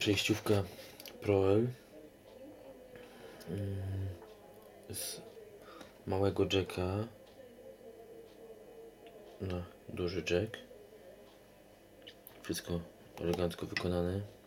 przejściówka Proel z małego Jacka na duży Jack. Wszystko elegancko wykonane.